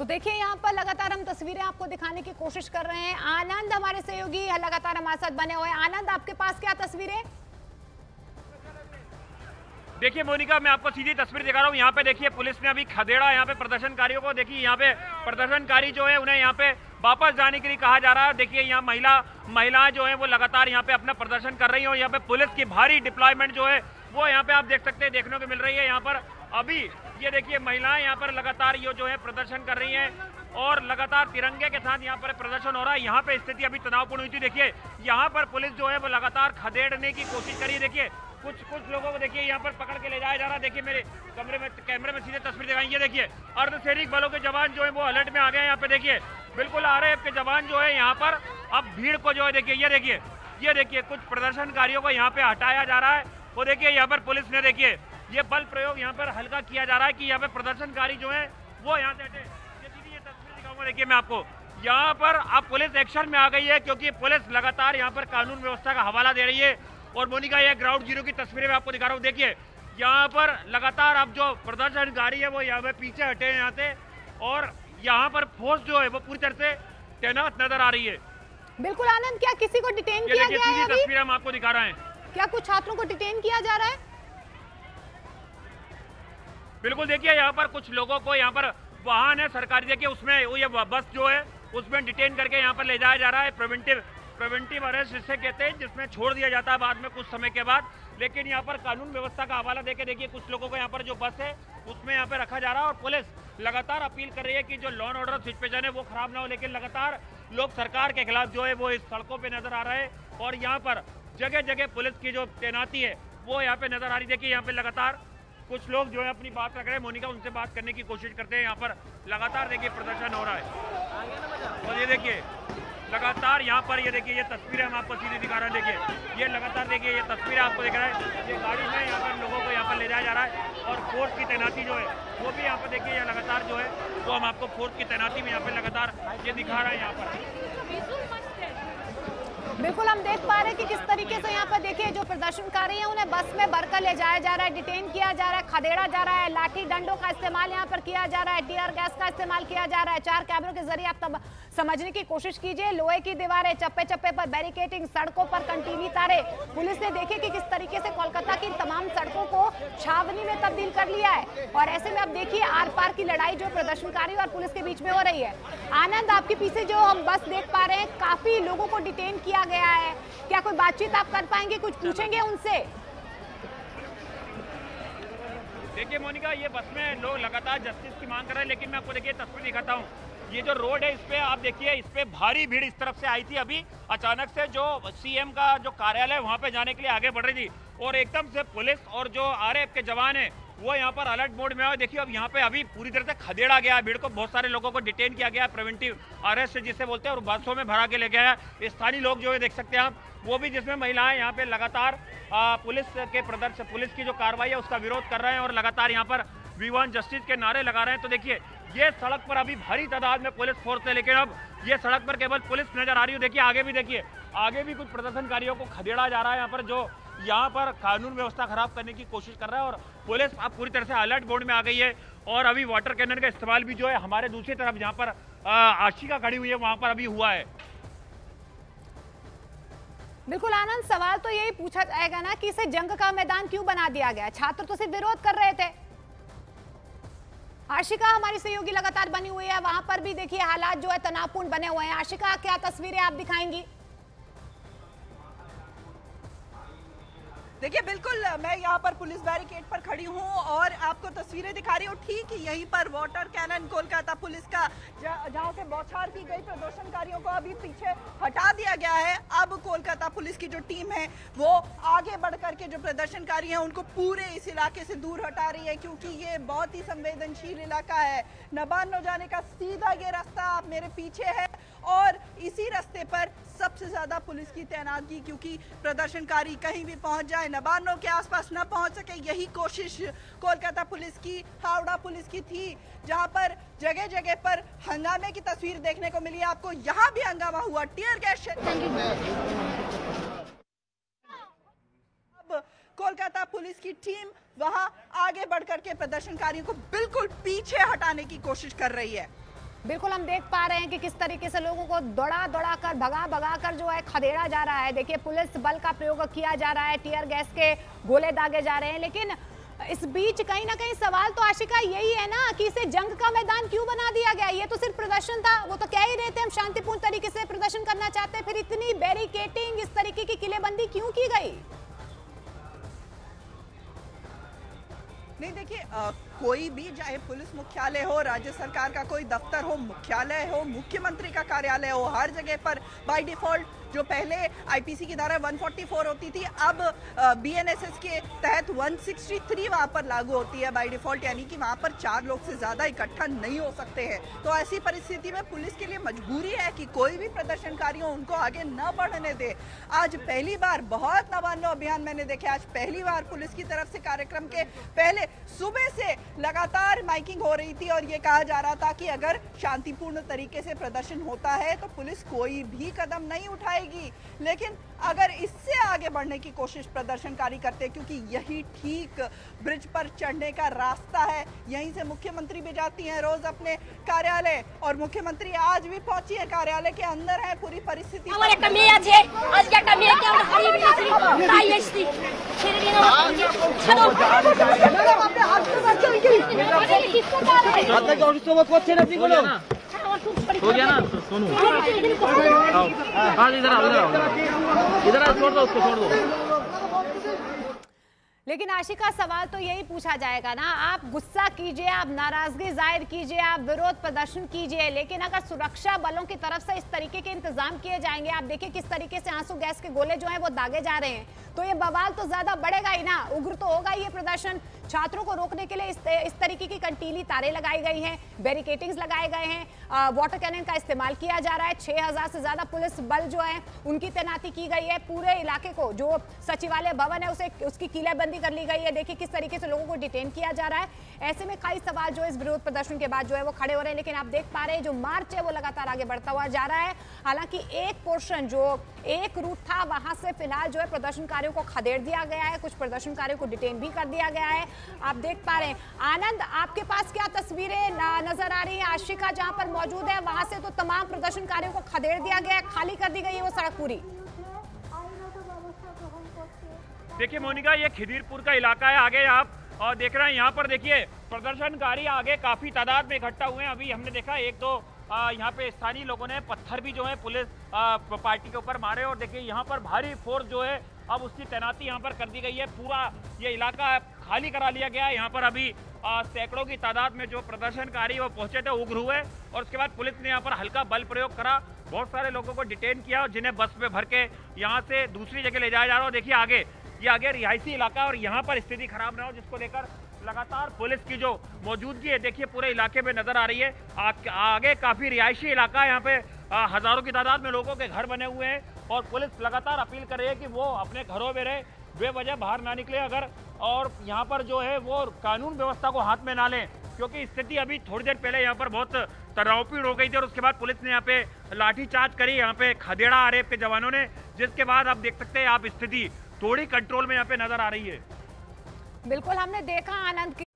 तो देखिए यहाँ पर लगातार हम तस्वीरें आपको दिखाने की कोशिश कर रहे हैं। आनंद हमारे सहयोगी लगातार हमारे साथ बने हुए हैं। आनंद, आपके पास क्या तस्वीरें? देखिए मोनिका, मैं आपको सीधी तस्वीर दिखा रहा हूँ। यहाँ पे देखिए पुलिस ने अभी खदेड़ा यहाँ पे प्रदर्शनकारियों को। देखिए यहाँ पे प्रदर्शनकारी जो है उन्हें यहाँ पे वापस जाने के लिए कहा जा रहा है। देखिए यहाँ महिलाएं जो है वो लगातार यहाँ पे अपना प्रदर्शन कर रही है और यहाँ पे पुलिस की भारी डिप्लॉयमेंट जो है वो यहाँ पे आप देख सकते हैं, देखने को मिल रही है। यहाँ पर अभी ये देखिए महिलाएं यहाँ पर लगातार ये जो है प्रदर्शन कर रही है और लगातार तिरंगे के साथ यहाँ पर प्रदर्शन हो रहा है। यहाँ पे स्थिति अभी तनावपूर्ण हुई थी। देखिए यहाँ पर पुलिस जो है वो लगातार खदेड़ने की कोशिश करी है। देखिए कुछ लोगों को देखिए यहाँ पर पकड़ के ले जाया जा रहा है। देखिए मेरे कमरे में कैमरे में सीधे तस्वीर दिखाएंगे। देखिए अर्धसैनिक बलों के जवान जो है वो अलर्ट में आ गए हैं। यहाँ पे देखिए बिल्कुल आरएएफ के जवान जो है यहाँ पर अब भीड़ को जो है देखिए ये देखिए कुछ प्रदर्शनकारियों को यहाँ पे हटाया जा रहा है। वो देखिए यहाँ पर पुलिस ने देखिए ये बल प्रयोग यहाँ पर हल्का किया जा रहा है कि यहाँ पे प्रदर्शनकारी जो है वो यहाँ से हटे। ये तस्वीर दिखाऊंगा देखिए मैं आपको। यहाँ पर अब पुलिस एक्शन में आ गई है क्योंकि पुलिस लगातार यहाँ पर कानून व्यवस्था का हवाला दे रही है। और मोनिका ये ग्राउंड जीरो की तस्वीरें मैं आपको दिखा रहा हूँ। देखिए यहाँ पर लगातार अब जो प्रदर्शनकारी है वो यहाँ पे पीछे हटे हैं यहाँ से, और यहाँ पर फोर्स जो है वो पूरी तरह से तैनात नजर आ रही है। बिल्कुल आनंद, क्या किसी को डिटेन किया गया है? तस्वीर हम आपको दिखा रहे हैं। क्या कुछ छात्रों को डिटेन किया जा रहा है? बिल्कुल देखिए यहाँ पर कुछ लोगों को यहाँ पर वाहन है सरकारी देखिए उसमें ये बस जो है उसमें डिटेन करके यहाँ पर ले जाया जा रहा है। प्रिवेंटिव अरेस्ट जिससे कहते हैं, जिसमें छोड़ दिया जाता है बाद में कुछ समय के बाद। लेकिन यहाँ पर कानून व्यवस्था का हवाला देके देखिए कुछ लोगों को यहाँ पर जो बस है उसमें यहाँ पे रखा जा रहा है। और पुलिस लगातार अपील कर रही है कि जो लॉ एंड ऑर्डर सिचुएशन है वो खराब ना हो, लेकिन लगातार लोग सरकार के खिलाफ जो है वो इस सड़कों पर नजर आ रहे हैं। और यहाँ पर जगह जगह पुलिस की जो तैनाती है वो यहाँ पे नजर आ रही। देखिए यहाँ पे लगातार कुछ लोग जो है अपनी बात रख रहे हैं। मोनिका, उनसे बात करने की कोशिश करते हैं। यहाँ पर लगातार देखिए प्रदर्शन हो रहा है। और ये देखिए लगातार यहाँ पर ये देखिए ये तस्वीरें हम आपको सीधे दिखा रहे हैं। देखिए ये लगातार देखिए ये तस्वीरें आपको दिख रहा है। ये गाड़ी में यहाँ पर लोगों को यहाँ पर ले जाया जा रहा है। और फोर्स की तैनाती जो है वो भी यहाँ पर देखिए ये लगातार जो है वो हम आपको फोर्स की तैनाती में यहाँ पर लगातार ये दिखा रहे हैं। यहाँ पर बिल्कुल हम देख पा रहे हैं कि किस तरीके से यहाँ पर देखिए जो प्रदर्शनकारी हैं उन्हें बस में भरकर ले जाया जा रहा है, डिटेन किया जा रहा है, खदेड़ा जा रहा है, लाठी डंडों का इस्तेमाल यहाँ पर किया जा रहा है, टीयर गैस का इस्तेमाल किया जा रहा है। चार कैमरों के जरिए आप तब समझने की कोशिश कीजिए। लोहे की दीवारें, चप्पे चप्पे पर बैरिकेटिंग, सड़कों पर कंटीली तारे। पुलिस ने देखे कि किस तरीके से कोलकाता की तमाम सड़कों को छावनी में तब्दील कर लिया है। और ऐसे में अब देखिए आर पार की लड़ाई जो प्रदर्शनकारी और पुलिस के बीच में हो रही है। आनंद, आपके पीछे जो हम बस देख पा रहे हैं काफी लोगों को डिटेन किया गया है। क्या कोई बातचीत आप कर पाएंगे, कुछ पूछेंगे उनसे? देखिए मोनिका, ये बस में लोग लगातार जस्टिस की मांग कर रहे हैं, लेकिन मैं आपको देखिए तस्वीर दिखाता हूँ। ये जो रोड है इस पे आप देखिए इस पे भारी भीड़ इस तरफ से आई थी। अभी अचानक से जो सीएम का जो कार्यालय है वहाँ पे जाने के लिए आगे बढ़ रही थी और एकदम से पुलिस और जो आरएएफ के जवान है वो यहाँ पर अलर्ट मोड में आए। देखिए अब यहाँ पे अभी पूरी तरह से खदेड़ा गया है भीड़ को। बहुत सारे लोगों को डिटेन किया गया, प्रिवेंटिव अरेस्ट जिसे बोलते हैं, और बसों में भरा के ले गया है। स्थानीय लोग जो है देख सकते हैं आप, वो भी जिसमें महिलाएं यहाँ पे लगातार पुलिस की जो कार्रवाई है उसका विरोध कर रहे हैं और लगातार यहाँ पर वी वांट जस्टिस के नारे लगा रहे हैं। तो देखिए ये सड़क पर अभी भारी तादाद में पुलिस फोर्स है, लेकिन अब ये सड़क पर केवल पुलिस नजर आ रही है। देखिए आगे भी कुछ प्रदर्शनकारियों को खदेड़ा जा रहा है यहाँ पर, जो यहाँ पर कानून व्यवस्था खराब करने की कोशिश कर रहा है। और पुलिस अब पूरी तरह से अलर्ट मोड में आ गई है और अभी वाटर कैनन का इस्तेमाल भी जो है हमारे दूसरी तरफ जहाँ पर आशिका खड़ी हुई है वहाँ पर अभी हुआ है। बिल्कुल आनंद, सवाल तो यही पूछा जाएगा ना कि इसे जंग का मैदान क्यों बना दिया गया? छात्र तो सिर्फ विरोध कर रहे थे। आशिका हमारी सहयोगी लगातार बनी हुई है, वहां पर भी देखिए हालात जो है तनावपूर्ण बने हुए हैं। आशिका, क्या तस्वीरें आप दिखाएंगी? देखिए बिल्कुल, मैं यहाँ पर पुलिस बैरिकेड पर खड़ी हूँ और आपको तस्वीरें दिखा रही हूँ। ठीक यहीं पर वाटर कैनन कोलकाता पुलिस का, जहाँ से बौछार की गई प्रदर्शनकारियों को, अभी पीछे हटा दिया गया है। अब कोलकाता पुलिस की जो टीम है वो आगे बढ़ करके जो प्रदर्शनकारी हैं उनको पूरे इस इलाके से दूर हटा रही है, क्योंकि ये बहुत ही संवेदनशील इलाका है। नबान्ना जाने का सीधा ये रास्ता आप मेरे पीछे है और इसी रास्ते पर सबसे ज़्यादा पुलिस की तैनाती, क्योंकि प्रदर्शनकारी कहीं भी पहुंच जाए, नबान्नों के आसपास न पहुंच सके। यही कोशिश कोलकाता पुलिस की, हावड़ा पुलिस की थी, जहां पर जगह जगह पर हंगामे की तस्वीर देखने को मिली। आपको यहां भी हंगामा हुआ, टीयर गैस। अब कोलकाता पुलिस की टीम वहां आगे बढ़ करके प्रदर्शनकारियों को बिल्कुल पीछे हटाने की कोशिश कर रही है। बिल्कुल हम देख पा रहे हैं कि किस तरीके से लोगों को दौड़ा कर भगा कर जो है खदेड़ा जा रहा है। देखिए पुलिस बल का प्रयोग किया जा रहा है, टीयर गैस के गोले दागे जा रहे हैं, लेकिन इस बीच कहीं ना कहीं सवाल तो आशिका यही है ना कि इसे जंग का मैदान क्यों बना दिया गया। ये तो सिर्फ प्रदर्शन था, वो तो कह ही रहे थे हम शांतिपूर्ण तरीके से प्रदर्शन करना चाहते हैं, फिर इतनी बैरिकेटिंग, इस तरीके की किलेबंदी क्यों की गई? नहीं देखिए, कोई भी, चाहे पुलिस मुख्यालय हो, राज्य सरकार का कोई दफ्तर हो, मुख्यालय हो, मुख्यमंत्री का कार्यालय हो, हर जगह पर बाय डिफॉल्ट जो पहले आईपीसी की धारा 144 होती थी, अब बीएनएसएस के तहत 163 वहाँ पर लागू होती है बाय डिफॉल्ट, यानी कि वहाँ पर 4 लोग से ज़्यादा इकट्ठा नहीं हो सकते हैं। तो ऐसी परिस्थिति में पुलिस के लिए मजबूरी है कि कोई भी प्रदर्शनकारी हो उनको आगे न बढ़ने दे। आज पहली बार बहुत नबान्ना अभियान मैंने देखे, आज पहली बार पुलिस की तरफ से कार्यक्रम के पहले सुबह से लगातार माइकिंग हो रही थी और ये कहा जा रहा था कि अगर शांतिपूर्ण तरीके से प्रदर्शन होता है तो पुलिस कोई भी कदम नहीं उठाए, लेकिन अगर इससे आगे बढ़ने की कोशिश प्रदर्शनकारी करते, क्योंकि यही ठीक ब्रिज पर चढ़ने का रास्ता है, यहीं से मुख्यमंत्री भी जाती हैं रोज अपने कार्यालय, और मुख्यमंत्री आज भी पहुंची है, कार्यालय के अंदर है पूरी परिस्थिति। हमारे कमियां है आज क्या कमियां क्या हरी मिस्त्री आईएसटी श्री नमस्कार हो गया ना सोनू, इधर आओ, छोड़ दो उसको, छोड़ दो। लेकिन आशिका सवाल तो यही पूछा जाएगा ना, आप गुस्सा कीजिए, आप नाराजगी जाहिर कीजिए, आप विरोध प्रदर्शन कीजिए, लेकिन अगर सुरक्षा बलों की तरफ से इस तरीके के इंतजाम किए जाएंगे, आप देखिए किस तरीके से आंसू गैस के गोले जो हैं वो दागे जा रहे हैं, तो ये बवाल तो ज्यादा बढ़ेगा ही ना, उग्र तो होगा ये प्रदर्शन। छात्रों को रोकने के लिए इस तरीके की कंटीली तारें लगाई गई हैं, बैरिकेडिंग्स लगाए गए हैं, वाटर कैनन का इस्तेमाल किया जा रहा है, 6000 से ज्यादा पुलिस बल जो है उनकी तैनाती की गई है, पूरे इलाके को जो सचिवालय भवन है उसे उसकी किलेबंदी कर ली गई है। देखिए किस तरीके से लोगों को डिटेन किया जा रहा है। ऐसे में कई सवाल जो इस विरोध प्रदर्शन के बाद जो है वो खड़े हो रहे हैं, लेकिन आप देख पा रहे हैं जो मार्च है वो लगातार आगे बढ़ता हुआ जा रहा है। हालांकि एक पोर्शन जो एक रूट था वहां से फिलहाल जो है प्रदर्शनकारियों को खदेड़ दिया गया है, कुछ प्रदर्शनकारियों को डिटेन भी कर दिया गया है। आप देख पा रहे हैं आनंद, आपके पास क्या तस्वीरें नजर आ रही है? आशिका जहां पर मौजूद है वहां से तो तमाम प्रदर्शनकारियों को खदेड़ दिया गया है, खाली कर दी गई है वो सड़क पूरी। देखिए मोनिका, ये खिदीरपुर का इलाका है, आगे आप और देख रहे हैं यहाँ पर देखिए प्रदर्शनकारी आगे काफी तादाद में इकट्ठा हुए हैं। अभी हमने देखा एक दो यहाँ पे स्थानीय लोगों ने पत्थर भी जो है पुलिस पार्टी के ऊपर मारे, और देखिए यहाँ पर भारी फोर्स जो है अब उसकी तैनाती यहाँ पर कर दी गई है, पूरा ये इलाका खाली करा लिया गया है। यहाँ पर अभी सैकड़ों की तादाद में जो प्रदर्शनकारी वो पहुंचे थे, उग्र हुए, और उसके बाद पुलिस ने यहाँ पर हल्का बल प्रयोग करा, बहुत सारे लोगों को डिटेन किया, और जिन्हें बस में भर के यहाँ से दूसरी जगह ले जाया जा रहा है। देखिए आगे, ये आगे रिहायशी इलाका, और यहाँ पर स्थिति खराब ना हो जिसको लेकर लगातार पुलिस की जो मौजूदगी है देखिए पूरे इलाके में नजर आ रही है। आगे काफी रिहायशी इलाका है, यहाँ पे हजारों की तादाद में लोगों के घर बने हुए हैं, और पुलिस लगातार अपील कर रही है कि वो अपने घरों में रहे, बेवजह बाहर ना निकले अगर, और यहाँ पर जो है वो कानून व्यवस्था को हाथ में ना लें, क्योंकि स्थिति अभी थोड़ी देर पहले यहाँ पर बहुत तनावपूर्ण हो गई थी, और उसके बाद पुलिस ने यहाँ पे लाठीचार्ज करी, यहाँ पे खदेड़ा आरएफ के जवानों ने, जिसके बाद आप देख सकते हैं आप स्थिति थोड़ी कंट्रोल में यहाँ पे नजर आ रही है। बिल्कुल हमने देखा आनंद।